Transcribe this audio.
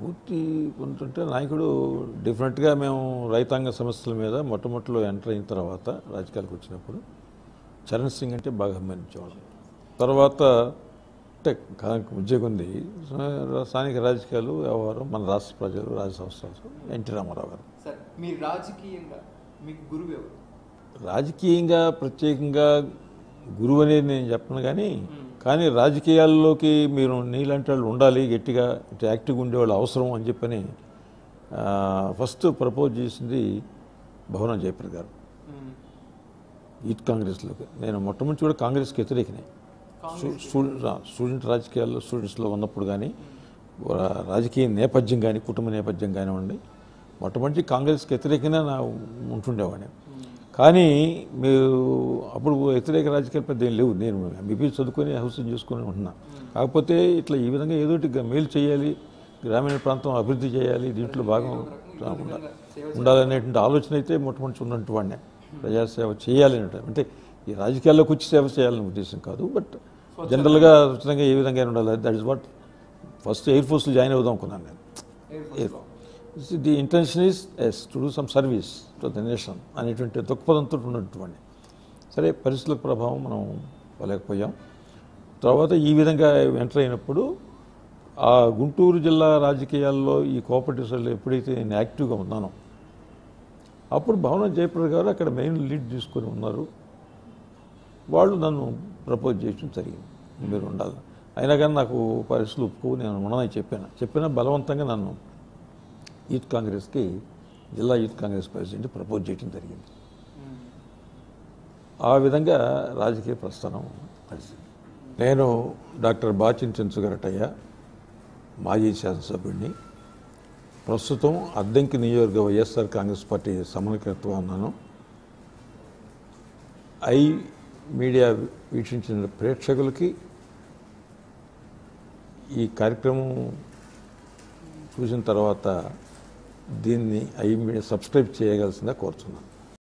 పూర్తి కొంటుంటే నాయకుడు డిఫరెంట్గా మేము రైతాంగ సమస్యల మీద మొట్టమొదటిలో ఎంటర్ అయిన తర్వాత రాజకీయాలకు వచ్చినప్పుడు చరణ్ సింగ్ అంటే బాగా అభిమానించేవాళ్ళం. తర్వాత ఉద్యోగం ఉంది, స్థానిక రాజకీయాలు వ్యవహారం, మన రాష్ట్ర ప్రజలు, రాజ్య సంస్థలు, ఎన్టీ రామారావు గారు. రాజకీయంగా ప్రత్యేకంగా గురువు అనేది నేను చెప్పను, కానీ రాజకీయాల్లోకి మీరు నీలాంటి వాళ్ళు ఉండాలి, గట్టిగా యాక్టివ్గా ఉండేవాళ్ళు అవసరం అని చెప్పని ఫస్ట్ ప్రపోజ్ చేసింది భవన జయప్రద గారు యూత్ కాంగ్రెస్లోకి. నేను మొట్టమొదటి కూడా కాంగ్రెస్కి వ్యతిరేకనే, స్టూడెంట్ రాజకీయాల్లో స్టూడెంట్స్లో ఉన్నప్పుడు కానీ రాజకీయ నేపథ్యం కానీ కుటుంబ నేపథ్యం కానివ్వండి, మొట్టమొదటి కాంగ్రెస్కి వ్యతిరేకనే నా ఉంటుండేవాడిని. కానీ మీరు అప్పుడు వ్యతిరేక రాజకీయాల పెద్ద ఏం లేవు, నేను ఎంబీబీ చదువుకొని హౌస్ చేసుకుని ఉంటున్నా. కాకపోతే ఇట్లా ఈ విధంగా ఏదోటి మేలు చేయాలి, గ్రామీణ ప్రాంతం అభివృద్ధి చేయాలి, దీంట్లో భాగం ఉండాలనేటువంటి ఆలోచన అయితే మొట్టమొదటి ఉన్నటువంటి వాడినే. ప్రజాసేవ చేయాలి అంటే ఈ రాజకీయాల్లోకి వచ్చి సేవ చేయాలనే ఉద్దేశం కాదు, బట్ జనరల్గా స్వచ్ఛంగా ఏ విధంగా ఉండాలి, that is what. First air ఫోర్స్లో జాయిన్ అవుదాం అనుకున్నాను నేను. The intention is as to do some service to the nation అనేటువంటి దృక్పథంతో ఉన్నటువంటి. సరే, పరిస్థితుల ప్రభావం మనం పోలేకపోయాం. తర్వాత ఈ విధంగా ఎంటర్ అయినప్పుడు ఆ గుంటూరు జిల్లా రాజకీయాల్లో ఈ కోఆపరేటివ్ సైడ్లో ఎప్పుడైతే నేను యాక్టివ్గా ఉన్నానో అప్పుడు భవన జయప్రద గారు అక్కడ మెయిన్ లీడ్ తీసుకొని ఉన్నారు. వాళ్ళు నన్ను ప్రపోజ్ చేయడం జరిగింది, మీరు ఉండాలి. అయినా కానీ నాకు పరిస్థితులు ఒప్పుకో, నేను ఉండనని చెప్పినా బలవంతంగా నన్ను యూత్ కాంగ్రెస్కి జిల్లా యూత్ కాంగ్రెస్ ప్రెసిడెంట్ ప్రపోజ్ చేయడం జరిగింది. ఆ విధంగా రాజకీయ ప్రస్థానం నడిచింది. నేను డాక్టర్ బాచించెంచు గరటయ్య, మాజీ శాసనసభ్యుడిని, ప్రస్తుతం అద్దంకి నియోజకవర్గ వైఎస్ఆర్ కాంగ్రెస్ పార్టీ సమన్వయకర్తగా ఉన్నాను. ఐ మీడియా వీక్షించిన ప్రేక్షకులకి, ఈ కార్యక్రమం చూసిన తర్వాత దీన్ని ఐ మీడియా సబ్స్క్రైబ్ చేయగలసిందిగా కోరుతున్నాను.